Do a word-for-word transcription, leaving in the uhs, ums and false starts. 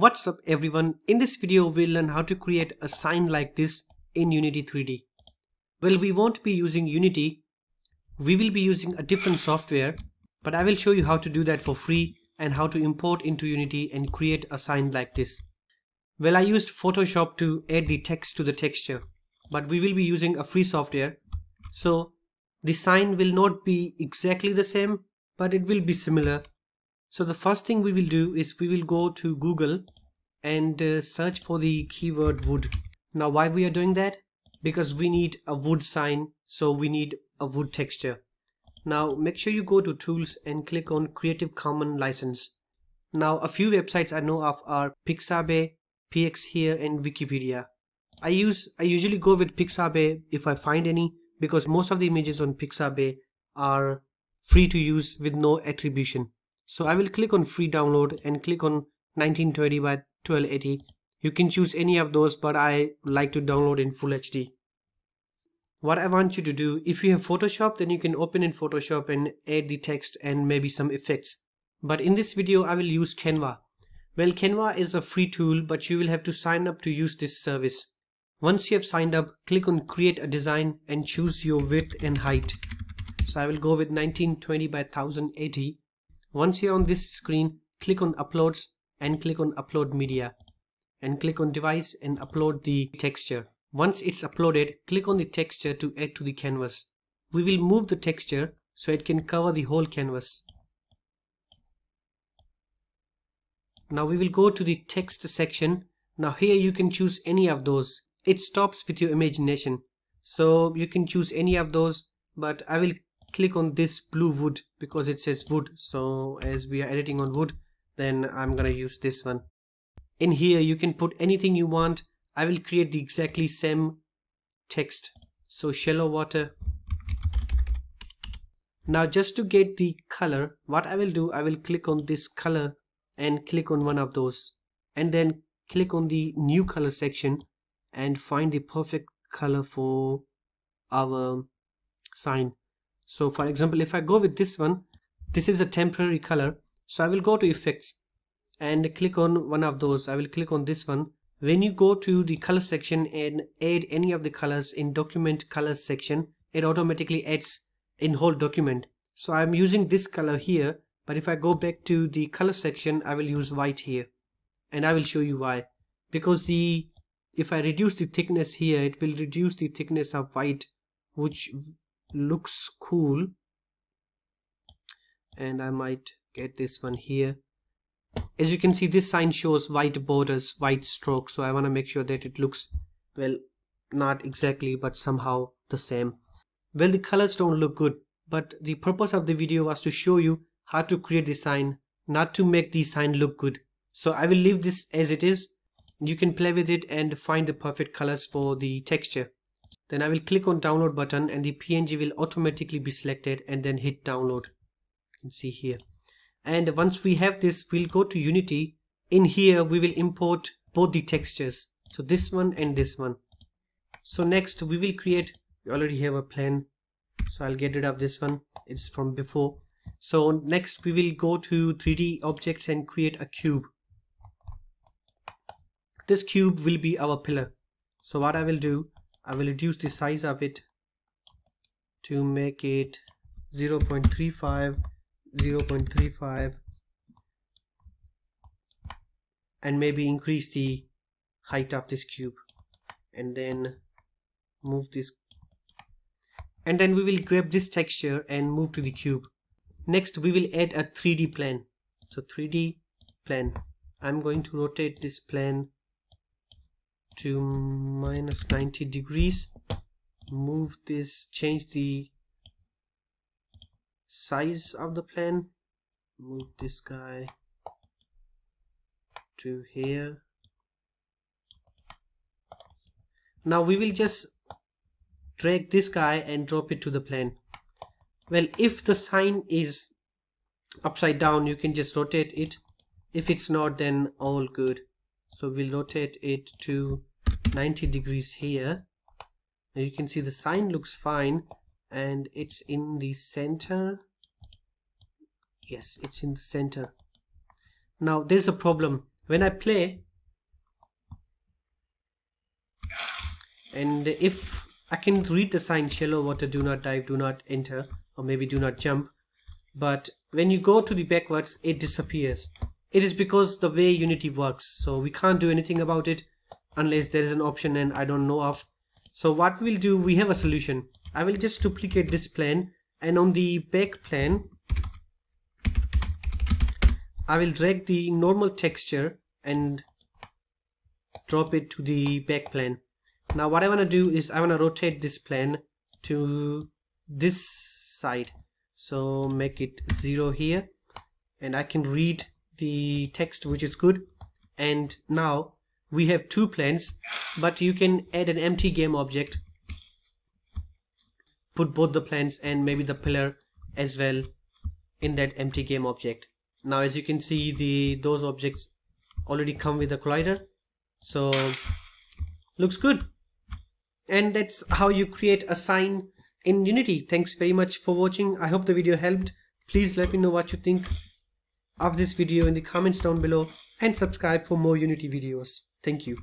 What's up everyone, in this video we'll learn how to create a sign like this in Unity three D. Well, we won't be using Unity, we will be using a different software, but I will show you how to do that for free and how to import into Unity and create a sign like this. Well, I used Photoshop to add the text to the texture, but we will be using a free software, so the sign will not be exactly the same, but it will be similar. So the first thing we will do is we will go to Google and uh, search for the keyword wood. Now why we are doing that? Because we need a wood sign, so we need a wood texture. Now make sure you go to tools and click on Creative Common License. Now a few websites I know of are Pixabay, Px here, and Wikipedia. I use I usually go with Pixabay if I find any, because most of the images on Pixabay are free to use with no attribution. So I will click on free download and click on nineteen twenty by twelve eighty. You can choose any of those, but I like to download in full H D. What I want you to do, if you have Photoshop, then you can open in Photoshop and add the text and maybe some effects. But in this video, I will use Canva. Well, Canva is a free tool, but you will have to sign up to use this service. Once you have signed up, click on create a design and choose your width and height. So I will go with nineteen twenty by ten eighty. Once you're on this screen, click on uploads and click on upload media and click on device and upload the texture. Once it's uploaded, click on the texture to add to the canvas. We will move the texture so it can cover the whole canvas. Now we will go to the text section. Now here you can choose any of those. It stops with your imagination, so you can choose any of those, but I will click on this blue wood because it says wood, so as we are editing on wood, then I'm gonna use this one. In here you can put anything you want. I will create the exactly same text, so shallow water. Now just to get the color, what I will do, I will click on this color and click on one of those and then click on the new color section and find the perfect color for our sign. So for example, if I go with this one, this is a temporary color. So I will go to effects and click on one of those. I will click on this one. When you go to the color section and add any of the colors in document colors section, it automatically adds in whole document. So I'm using this color here, but if I go back to the color section, I will use white here. And I will show you why. Because the if I reduce the thickness here, it will reduce the thickness of white, which looks cool. And I might get this one here. As you can see, this sign shows white borders, white strokes, so I want to make sure that it looks, well, not exactly, but somehow the same. Well, the colors don't look good, but the purpose of the video was to show you how to create the sign, not to make the sign look good. So I will leave this as it is. You can play with it and find the perfect colors for the texture. Then I will click on download button and the P N G will automatically be selected and then hit download. You can see here. And once we have this, we'll go to Unity. In here, we will import both the textures. So this one and this one. So next we will create, we already have a plan. So I'll get rid of this one. It's from before. So next we will go to three D objects and create a cube. This cube will be our pillar. So what I will do, I will reduce the size of it to make it zero point three five, zero point three five, and maybe increase the height of this cube and then move this, and then we will grab this texture and move to the cube. Next we will add a three D plane. So three D plane, I'm going to rotate this plane to minus ninety degrees, move this, change the size of the plane, move this guy to here. Now we will just drag this guy and drop it to the plane. Well, if the sign is upside down, you can just rotate it. If it's not, then all good. So we'll rotate it to ninety degrees here. Now you can see the sign looks fine and it's in the center. Yes, it's in the center. Now there's a problem. When I play, and if I can read the sign shallow water, do not dive, do not enter, or maybe do not jump, but when you go to the backwards, it disappears. It is because the way Unity works, so we can't do anything about it unless there is an option and I don't know of. So what we'll do, we have a solution. I will just duplicate this plane, and on the back plane I will drag the normal texture and drop it to the back plane. Now what I want to do is I want to rotate this plane to this side, so make it zero here, and I can read the text, which is good. And now we have two planes, but you can add an empty game object, put both the planes and maybe the pillar as well in that empty game object. Now as you can see, the those objects already come with a collider, so looks good. And that's how you create a sign in Unity. Thanks very much for watching. I hope the video helped. Please let me know what you think of this video in the comments down below, and subscribe for more Unity videos. Thank you.